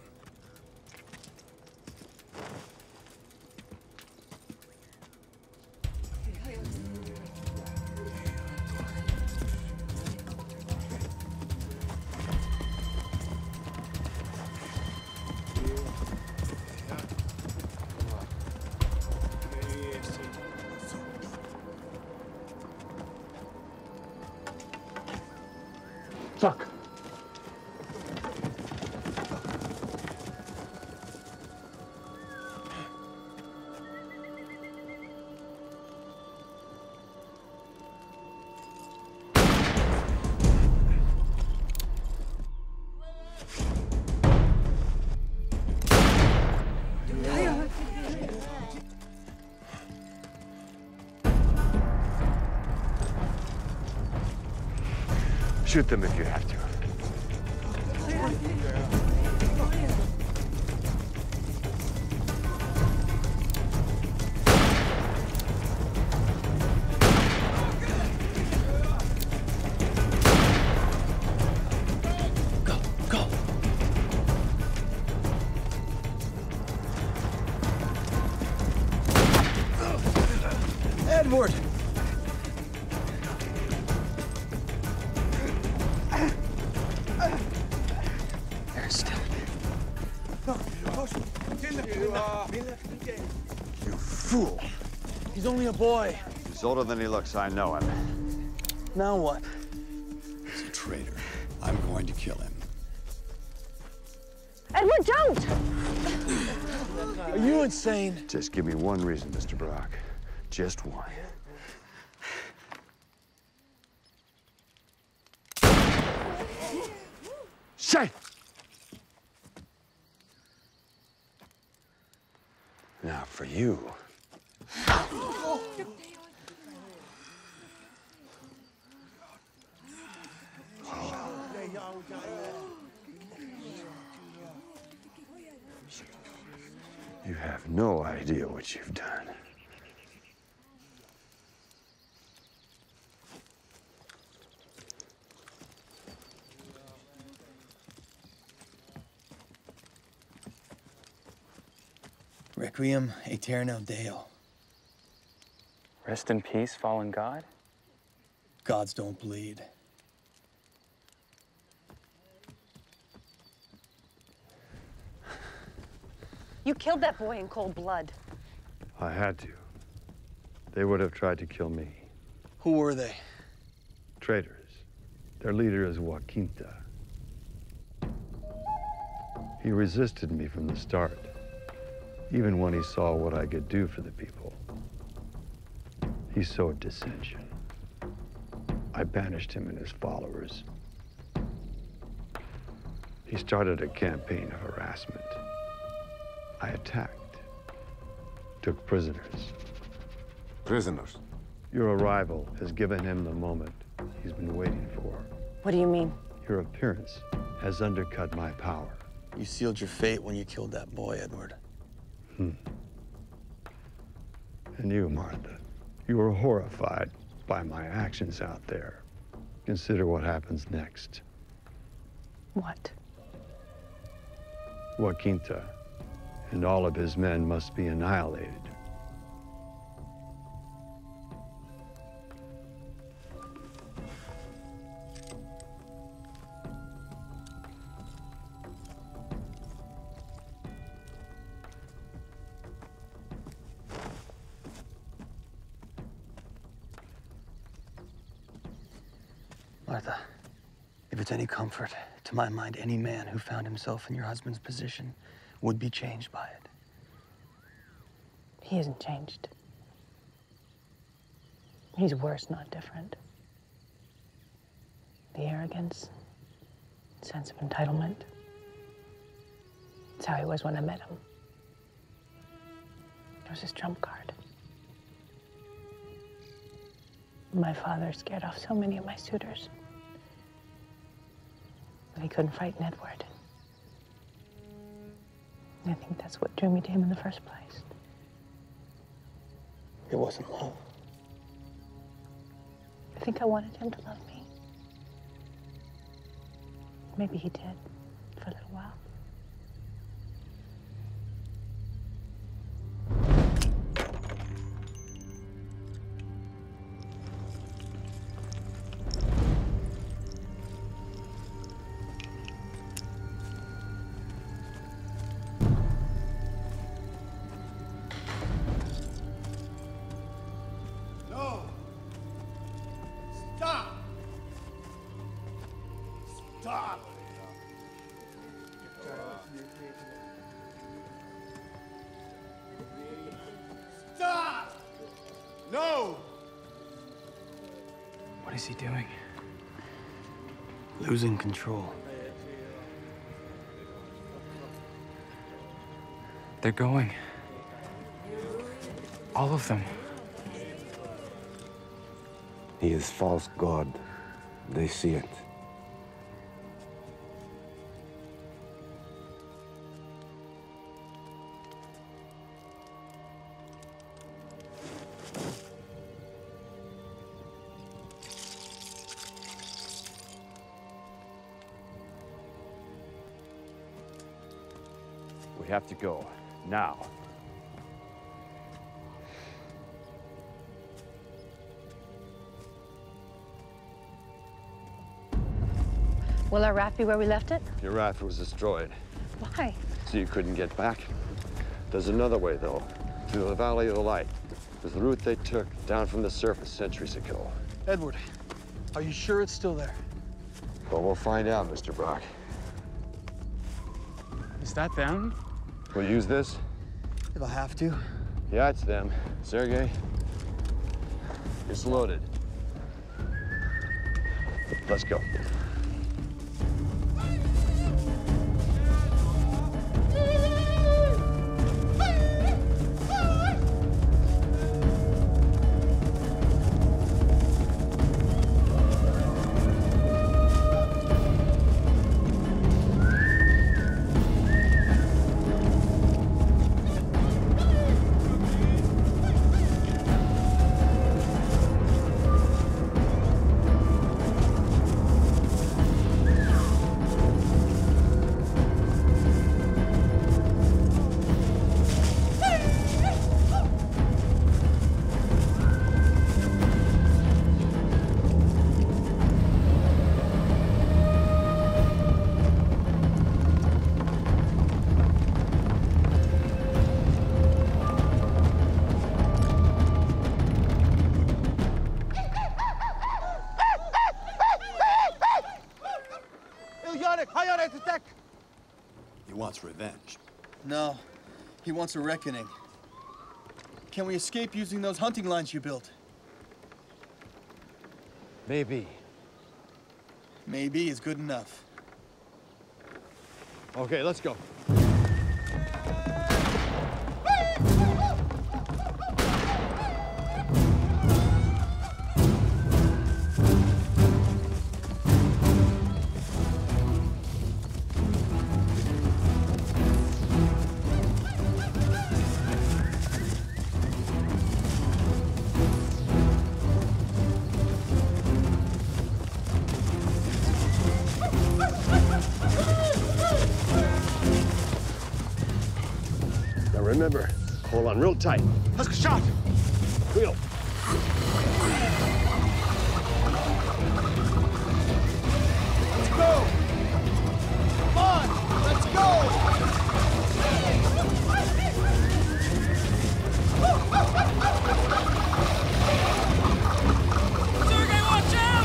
Shoot them if you have to. You fool! He's only a boy. He's older than he looks, I know him. Now what? He's a traitor. I'm going to kill him. Edward, don't! Are you insane? Just give me one reason, Mister Brock. Just one. Shit! Now for you. You have no idea what you've done. Requiem aeterno Deo. Rest in peace, fallen God? Gods don't bleed. You killed that boy in cold blood. I had to. They would have tried to kill me. Who were they? Traitors. Their leader is Joaquinta. He resisted me from the start, even when he saw what I could do for the people. He sowed dissension. I banished him and his followers. He started a campaign of harassment. I attacked, took prisoners. Prisoners? Your arrival has given him the moment he's been waiting for. What do you mean? Your appearance has undercut my power. You sealed your fate when you killed that boy, Edward. Hmm. And you, Martha, you were horrified by my actions out there. Consider what happens next. What? Joaquinta and all of his men must be annihilated. Martha, if it's any comfort, to my mind, any man who found himself in your husband's position would be changed by it. He isn't changed. He's worse, not different. The arrogance, sense of entitlement. It's how he was when I met him. It was his trump card. My father scared off so many of my suitors that he couldn't frighten Edward. I think that's what drew me to him in the first place. It wasn't love. I think I wanted him to love me. Maybe he did for a little while. What is he doing? Losing control. They're going. All of them. He is false god. They see it. We have to go, now. Will our raft be where we left it? Your raft was destroyed. Why? So you couldn't get back. There's another way, though, through the Valley of the Light. was the route they took down from the surface centuries ago. Edward, are you sure it's still there? Well, we'll find out, Mister Brock. Is that them? We'll use this? If I have to. Yeah, it's them. Sergei, it's loaded. Let's go. Revenge. No, he wants a reckoning. Can we escape using those hunting lines you built? Maybe. Maybe is good enough. Okay, let's go. Remember, hold on real tight. Let's get shot. Wheel. Let's go. Come on, let's go. Sergei, watch out.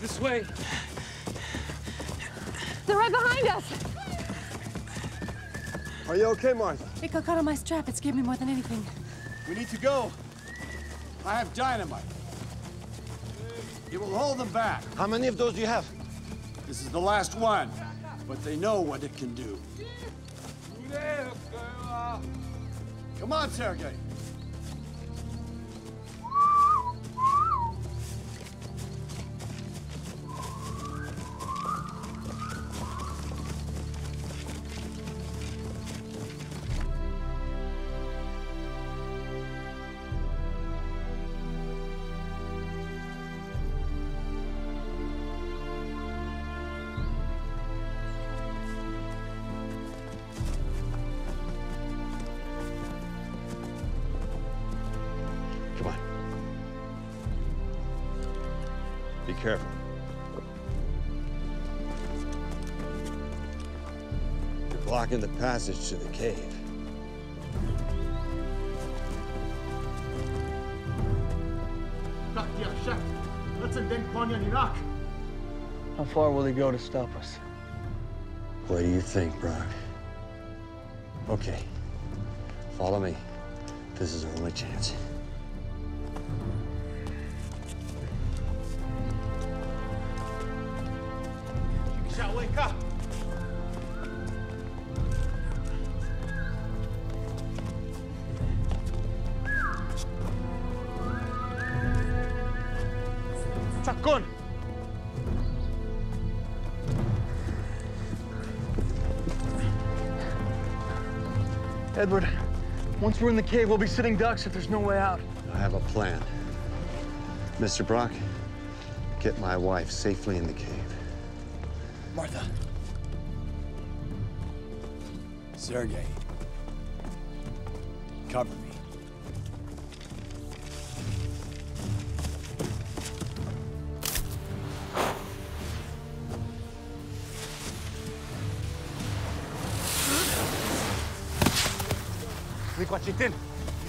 This way. They're right behind us. Are you okay, Martha? It got caught on my strap. It scared me more than anything. We need to go. I have dynamite. It will hold them back. How many of those do you have? This is the last one, but they know what it can do. Come on, Sergei. careful. You're blocking the passage to the cave. How far will he go to stop us? What do you think, Brock? Okay. Follow me. This is our only chance. You shall wake up! Sakon! Edward, once we're in the cave, we'll be sitting ducks if there's no way out. I have a plan. Mister Brock, get my wife safely in the cave. Martha. Sergei. Cover me.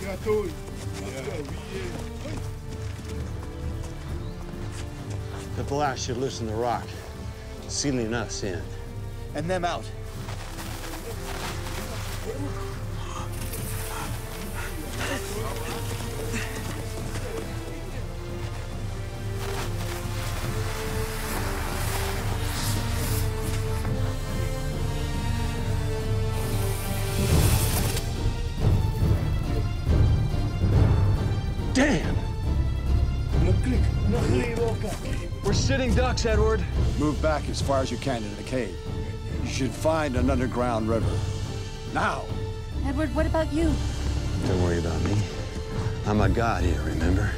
Joaquinta. The blast should loosen the rock, sealing us in. And them out. Ducks, Edward. Move back as far as you can into the cave. You should find an underground river. Now! Edward, what about you? Don't worry about me. I'm a god here, remember?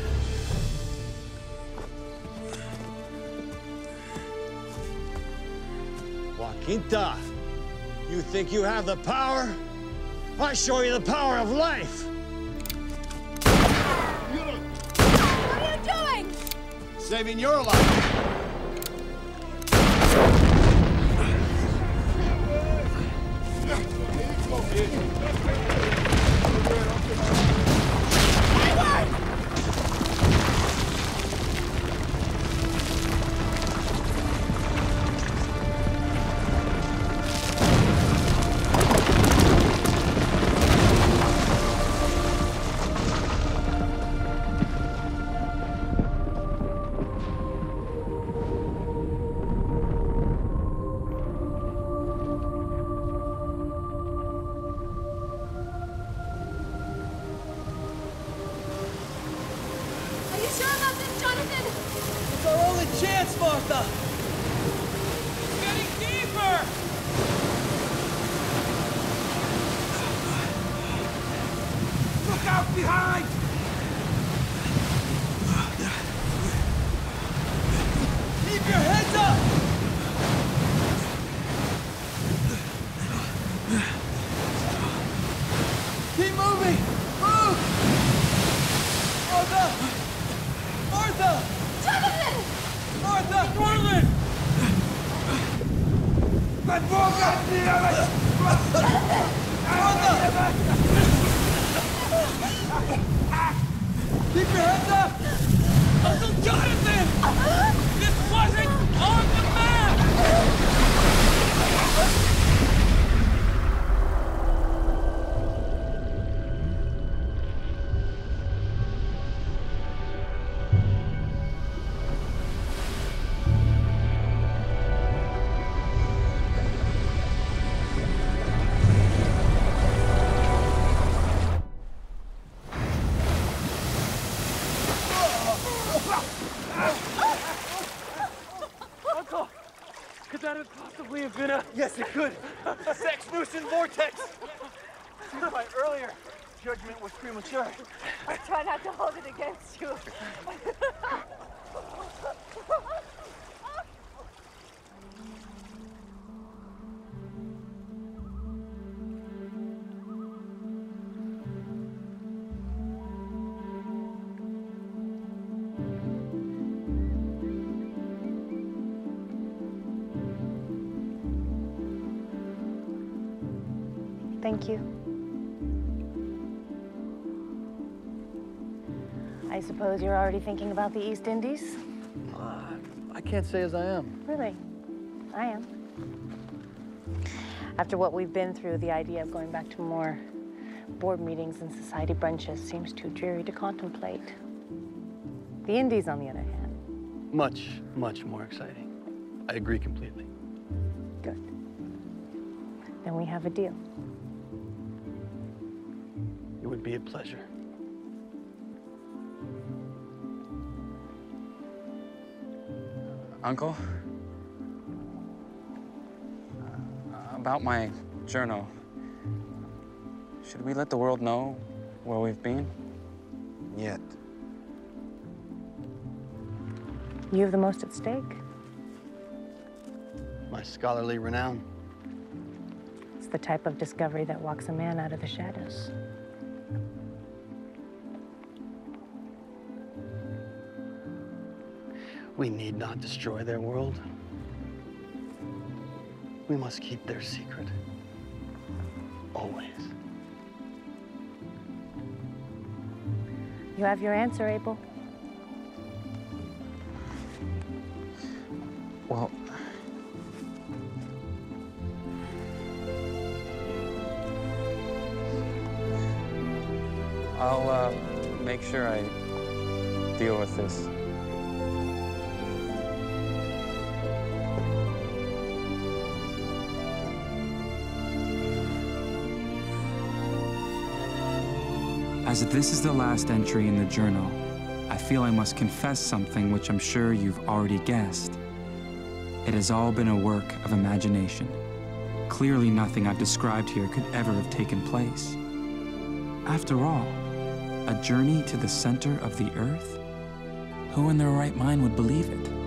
Joaquinta! You think you have the power? I show you the power of life! What are you doing? Saving your life! Yes, it could. The Saknussemm vortex. Since my earlier judgment was premature. I try not to hold it against you. Thank you. I suppose you're already thinking about the East Indies? Uh, I can't say as I am. Really? I am. After what we've been through, the idea of going back to more board meetings and society brunches seems too dreary to contemplate. The Indies, on the other hand. Much, much more exciting. I agree completely. Good. Then we have a deal. It would be a pleasure. Uncle? Uh, about my journal. Should we let the world know where we've been? Yet. You have the most at stake. My scholarly renown. It's the type of discovery that walks a man out of the shadows. We need not destroy their world. We must keep their secret. Always. You have your answer, Abel. Well... I'll uh, make sure I deal with this. As this is the last entry in the journal, I feel I must confess something which I'm sure you've already guessed. It has all been a work of imagination. Clearly nothing I've described here could ever have taken place. After all, a journey to the center of the earth? Who in their right mind would believe it?